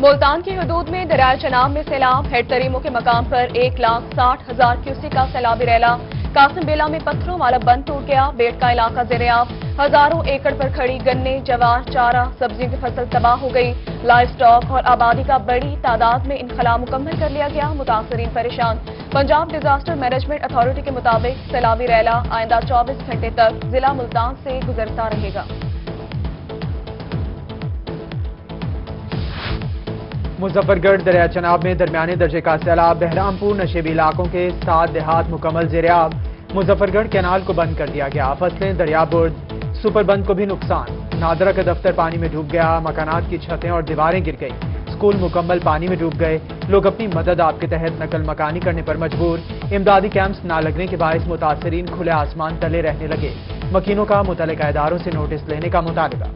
मुल्तान की हदूद में दरिया चनाब में सैलाब, हेड तरीमों के मकाम पर 1,60,000 क्यूसिक का सैलाबी रेला। कासिम बेला में पत्थरों वाला बंद टूट गया, बेट का इलाका ज़ेरेआब। हजारों एकड़ पर खड़ी गन्ने, जवार, चारा, सब्जी की फसल तबाह हो गई। लाइफ स्टॉक और आबादी का बड़ी तादाद में इनखला मुकम्मल कर लिया गया, मुतासरीन परेशान। पंजाब डिजास्टर मैनेजमेंट अथॉरिटी के मुताबिक सैलाबी रैला आइंदा 24 घंटे तक जिला मुल्तान से गुजरता रहेगा। मुजफ्फरगढ़ दरिया चनाब में दरमियाने दर्जे का सैलाब, बहरामपुर नशेबी इलाकों के 7 देहात मुकम्मल ज़ेरेआब। मुजफ्फरगढ़ कैनाल को बंद कर दिया गया, फसलें, दरियाबुर्द, सुपरबंद को भी नुकसान। नादरा का दफ्तर पानी में डूब गया, मकानात की छतें और दीवारें गिर गई, स्कूल मुकम्मल पानी में डूब गए। लोग अपनी मदद आपके तहत नकल मकानी करने पर मजबूर। इमदादी कैंप्स ना लगने के बायस मुतासरीन खुले आसमान तले रहने लगे। मकीनों का मुतल्लिका इदारों से नोटिस लेने का मुतालबा।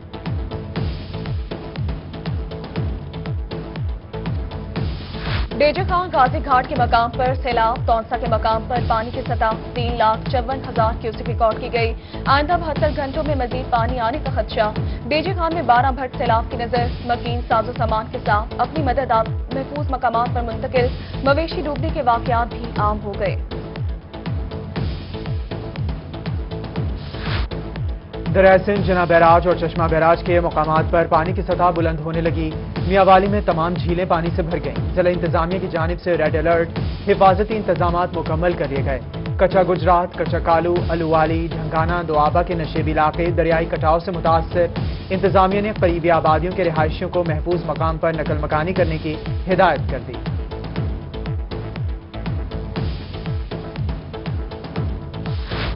डेरा गाजी घाट के मकाम पर सैलाब, तौनसा के मकाम पर पानी की सतह 3,54,000 क्यूसिक रिकॉर्ड की गई। आइंदा 72 घंटों में मजीद पानी आने का खदशा। डेरा खान में 12 भट्ट सैलाब की नजर। मकीन साजो सामान के साथ अपनी मदद आप महफूज मकामात पर मुंतकिल। मवेशी डूबने के वाकयात भी आम हो गए। दरिया सिंध, जना बैराज और चश्मा बैराज के मकामात पर पानी की सतह बुलंद होने लगी। मियांवाली में तमाम झीलें पानी से भर गईं। जिला इंतजामिया की जानिब से रेड अलर्ट, हिफाजती इंतजामात मुकम्मल कर दिए गए। कच्चा गुजरात, कच्चा कालू, अलूवाली, झंगाना, दोआबा के नशेबी इलाके दरियाई कटाव से मुतासर। इंतजामिया ने करीबी आबादियों के रिहायशियों को महफूज मकाम पर नकल मकानी करने की हिदायत कर दी।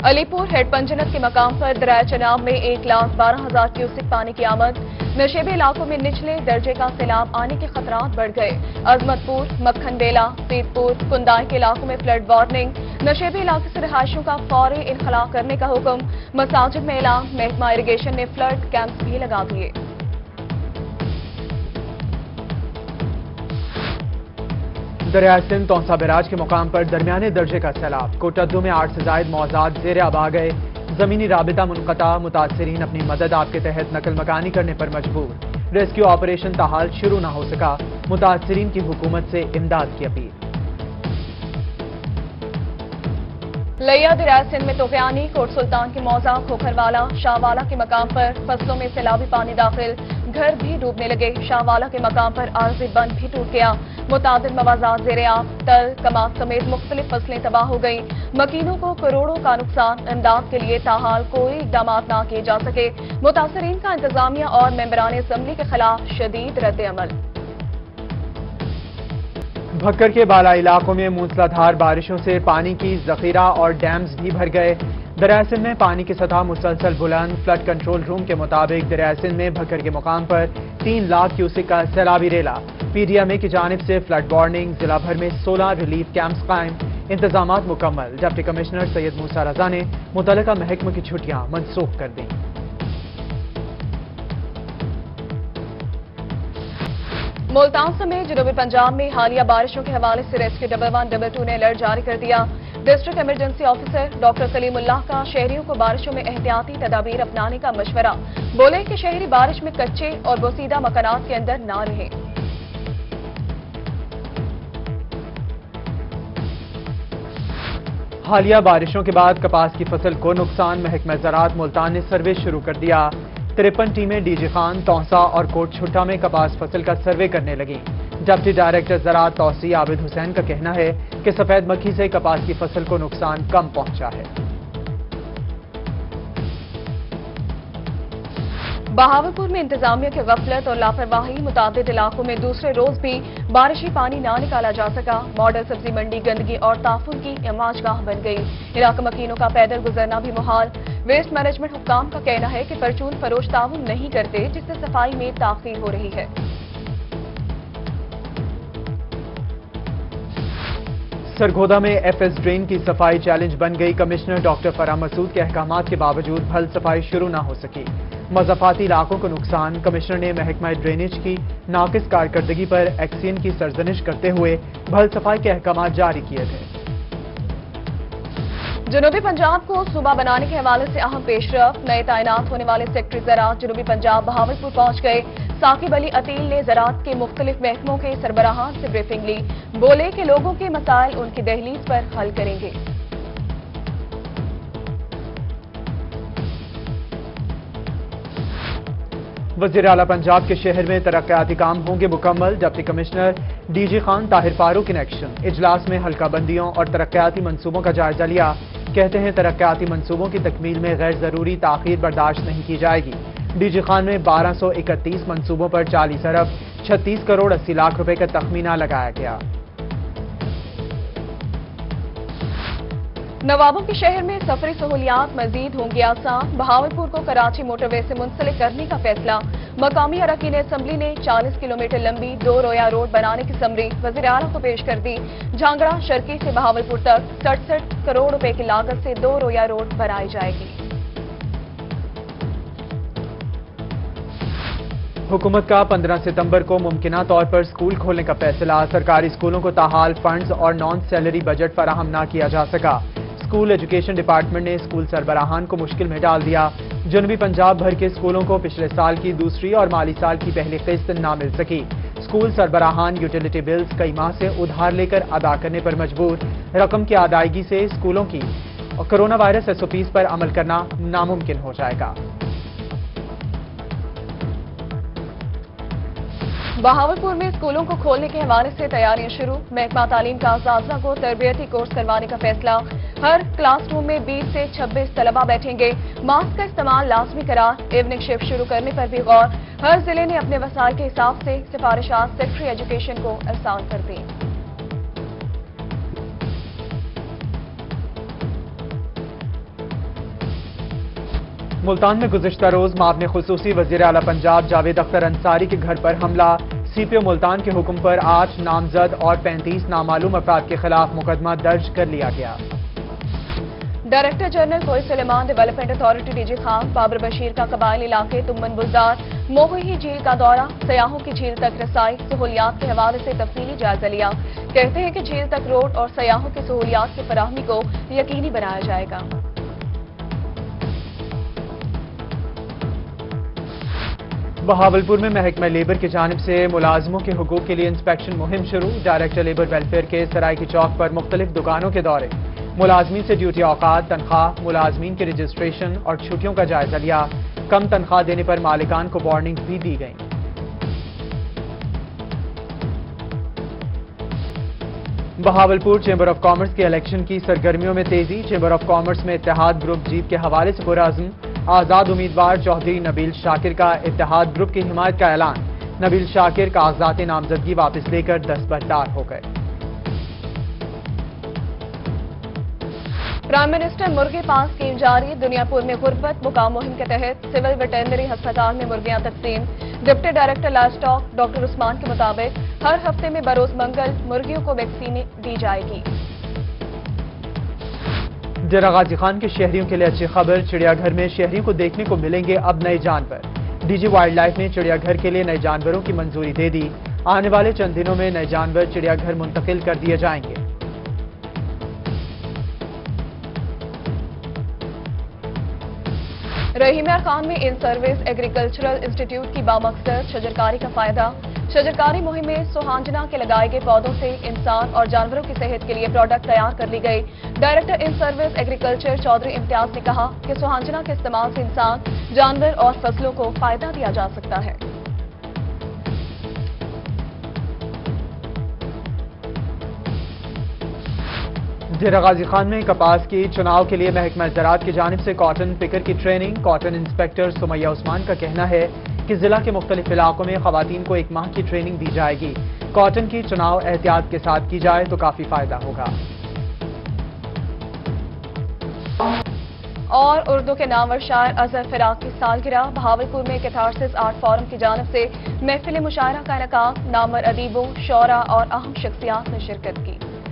अलीपुर हेड पंजनत के मकाम पर दरिया चनाब में 1,12,000 क्यूसिक पानी की आमद। नशेबी इलाकों में निचले दर्जे का सैलाब आने के खतरात बढ़ गए। अजमतपुर, मक्खन बेला, सीतपुर, कुंदाई के इलाकों में फ्लड वार्निंग। नशेबी इलाके से रिहायशियों का फौरी इनखला करने का हुक्म। मसाजिद में ऐलान, महकमा इरीगेशन ने फ्लड कैंप्स भी लगा दिए। दरिया सिंध, तौसा बैराज के मुकाम पर दरमियाने दर्जे का सैलाब। कोटद्दू में 8 से जायद मौजाद ज़ेरेआब आ गए। जमीनी राबिता मुनक़ता, मुतासरीन अपनी मदद आपके तहत नकल मकानी करने पर मजबूर। रेस्क्यू ऑपरेशन ताहाल शुरू ना हो सका, मुतासरीन की हुकूमत से इमदाद की अपील। लैया दरिया सिंध में तोगयानी, कोट सुल्तान के मौजा, खोखरवाला, शाहवाला के मकाम पर फसलों में सैलाबी पानी दाखिल। घर भी डूबने लगे। शाहवाला के मकाम पर आर्जी बंद भी टूट गया। मुतादिल मवाज़ात ज़ेरेआब, तल, कमाद समेत मुख्तलिफ फसलें तबाह हो गई। मकीनों को करोड़ों का नुकसान। इमदाद के लिए ताहाल कोई इकदाम ना किए जा सके। मुतासरीन का इंतजामिया और मेंबरान असम्बली के खिलाफ शदीद रद्द-ए-अमल। भक्कर के बाला इलाकों में मूसलाधार बारिशों से पानी की जखीरा और डैम्स भी भर गए। दरिया सिंध में पानी की सतह मुसलसल बुलंद। फ्लड कंट्रोल रूम के मुताबिक दरिया सिंध में भक्कर के मुकाम पर 3 लाख क्यूसिक का सैलाबी रेला। पीडीएमए की जानिब से फ्लड वार्निंग। जिला भर में 16 रिलीफ कैंप्स कायम, इंतजामात मुकम्मल। डिप्टी कमिश्नर सैयद मूसा रजा ने मुतल्लिका महकमे की छुट्टियां मनसूख कर दी। मुल्तान समेत जनूबी पंजाब में हालिया बारिशों के हवाले से रेस्क्यू 1112 ने अलर्ट जारी कर दिया। District emergency officer doctor Kalimullah का शहरियों को बारिशों में एहतियाती तदाबीर अपनाने का मशवरा। बोले कि शहरी बारिश में कच्चे और बोसीदा मकानात के अंदर ना रहे। हालिया बारिशों के बाद कपास की फसल को नुकसान। महकमा ज़राअत मुल्तान ने सर्वे शुरू कर दिया। 53 टीमें डीजी खान, तौसा और कोट छुटा में कपास फसल का सर्वे करने लगी। डिप्टी डायरेक्टर ज़राअत तौसी आबिद हुसैन का कहना है कि सफेद मक्खी से कपास की फसल को नुकसान कम पहुंचा है। बहावलपुर में इंतजामिया की गफलत और लापरवाही। मुताबिक इलाकों में दूसरे रोज भी बारिशी पानी ना निकाला जा सका। मॉडल सब्जी मंडी गंदगी और ताफुन की इमाजगाह बन गई। इलाका मकीनों का पैदल गुजरना भी मुहाल। वेस्ट मैनेजमेंट हुक्काम का कहना है कि परचून फरोश ताउन नहीं करते, जिससे सफाई में ताखीर हो रही है। सरगोदा में एफएस ड्रेन की सफाई चैलेंज बन गई। कमिश्नर डॉक्टर फराह मसूद के अहकामात के बावजूद भल सफाई शुरू ना हो सकी। मज़ाफाती इलाकों को नुकसान। कमिश्नर ने महकमा ड्रेनेज की नाकिस कारकर्दगी पर एक्सीन की सरजनिश करते हुए भल सफाई के अहकामात जारी किए थे। जनूबी पंजाब को सूबा बनाने के हवाले से अहम पेशरफ। नए तैनात होने वाले सेक्रेटरी ज़राअत जनूबी पंजाब बहावलपुर पहुंच गए। साकिब अली अतील ने ज़राअत के मुख्तलिफ महकमों के सरबराहान से ब्रीफिंग ली, बोले कि लोगों के मसाइल उनकी दहलीज पर हल करेंगे। वज़ीर आला पंजाब के शहर में तरक्याती काम होंगे मुकम्मल, deputy commissioner DG Khan Tahir Farooq in action. इजलास में हल्का बंदियों और तरक्याती मनसूबों का जायजा लिया, कहते हैं तरक्याती मनसूबों की तकमील में गैर जरूरी ताखीर बर्दाश्त नहीं की जाएगी। डीजी खान ने 1231 मनसूबों पर 40 अरब 36 करोड़ 80 लाख रुपए का तखमीना लगाया गया। नवाबों के शहर में सफरी सहूलियात मजीद होंगी आसान। बहावलपुर को कराची मोटरवे से मुंसलिक करने का फैसला। मकामी अरकान असम्बली ने 40 किलोमीटर लंबी दो रोया रोड बनाने की समरी वज़ीर आला को पेश कर दी। झांगड़ा शर्की से बहावलपुर तक 67 करोड़ रुपए की लागत से दो रोया रोड बनाई जाएगी। हुकूमत का 15 सितंबर को मुमकिना तौर पर स्कूल खोलने का फैसला। सरकारी स्कूलों को ताहाल फंड्स और नॉन सैलरी बजट फराहम ना किया जा सका। स्कूल एजुकेशन डिपार्टमेंट ने स्कूल सरबराहान को मुश्किल में डाल दिया। जनूबी पंजाब भर के स्कूलों को पिछले साल की दूसरी और माली साल की पहली किस्त ना मिल सकी। स्कूल सरबराहान यूटिलिटी बिल्स कई माह से उधार लेकर अदा करने पर मजबूर। रकम की अदायगी से स्कूलों की कोरोना वायरस SOPs पर अमल करना नामुमकिन हो जाएगा। बहावलपुर में स्कूलों को खोलने के हवाले से तैयारियां शुरू। महकमा तालीम का असातिज़ा को तरबियती कोर्स करवाने का फैसला। हर क्लासरूम में 20 से 26 तलबा बैठेंगे। मास्क का इस्तेमाल लाजमी करार। इवनिंग शिफ्ट शुरू करने पर भी गौर। हर जिले ने अपने वसाइल के हिसाब से सिफारिशात सेक्रेटरी एजुकेशन को आसान कर दी। मुल्तान में गुज़िश्ता रोज मामले खुसूसी वज़ीर आला पंजाब जावेद अख्तर अंसारी के घर पर हमला। CPO मुल्तान के हुक्म पर 8 नामजद और 35 नामालूम अफराद के खिलाफ मुकदमा दर्ज कर लिया गया। डायरेक्टर जनरल कोई Suleman development authority DG Khan Babar Bashir का कबाइल इलाके तुमन बुलदार मोही झील का दौरा। सयाहों की झील तक रसाई सहूलियात के हवाले से तफसीली जायजा लिया। कहते हैं कि झील तक रोड और सयाहों की सहूलियात की फराहमी को यकीनी बनाया जाएगा। बहावलपुर में महकमा लेबर की जानिब से मुलाजमों के हुकूक के लिए इंस्पेक्शन मुहिम शुरू। डायरेक्टर लेबर वेलफेयर के सरायकी चौक पर मुख्तलिफ दुकानों के दौरे। मुलाजमीन से ड्यूटी औकात तनख्वाह मुलाजमीन के रजिस्ट्रेशन और छुट्टियों का जायजा लिया। कम तनख्वाह देने पर मालिकान को वार्निंग भी दी गई। बहावलपुर चैम्बर ऑफ कॉमर्स के इलेक्शन की सरगर्मियों में तेजी। चैम्बर ऑफ कॉमर्स में इत्तेहाद ग्रुप जीत के हवाले से पुरअज़्म। आजाद उम्मीदवार चौधरी नबील शाकिर का इत्तेहाद ग्रुप की हिमायत का ऐलान। नबील शाकिर कागजात नामजदगी वापस लेकर दस्तबरदार हो गए। प्राइम मिनिस्टर मुर्गे पास स्कीम जारी। दुनियापुर में गुर्बत मुकाम मुहिम के तहत सिविल वेटरनरी अस्पताल में मुर्गियां तकसीम। Deputy director livestock doctor Usman के मुताबिक हर हफ्ते में बरोज मंगल मुर्गियों को वैक्सीन दी जाएगी। डेरा गाजी खान के शहरियों के लिए अच्छी खबर। चिड़ियाघर में शहरियों को देखने को मिलेंगे अब नए जानवर। डीजी वाइल्ड लाइफ ने चिड़ियाघर के लिए नए जानवरों की मंजूरी दे दी। आने वाले चंद दिनों में नए जानवर चिड़ियाघर मुंतकिल कर दिए जाएंगे। रहीम यार खान में इन सर्विस एग्रीकल्चरल इंस्टीट्यूट की बामकसद शजरकारी का फायदा। शजरकारी मुहिम में सोहांजना के लगाए गए पौधों से इंसान और जानवरों की सेहत के लिए प्रोडक्ट तैयार कर ली गई। Director in service agriculture Chaudhry Imtiaz ने कहा कि सोहांजना के इस्तेमाल से इंसान जानवर और फसलों को फायदा दिया जा सकता है। डेरा गाजी खान में कपास की चुनाव के लिए महकमा ज़राअत की जानिब से कॉटन पिकर की training. Cotton inspector Sumaiya Usman का कहना है कि जिला के मुख्तलिफ इलाकों में खवातीन को एक माह की ट्रेनिंग दी जाएगी। कॉटन की चुनाव एहतियात के साथ की जाए तो काफी फायदा होगा। और उर्दू के नामवर शायर अजहर फिराक की सालगिरह। बहावलपुर में कैथारसिस आर्ट फॉरम की जानिब से महफिल मुशायरा का इनका नामवर अदीबों शौरा और अहम शख्सियात ने शिरकत की।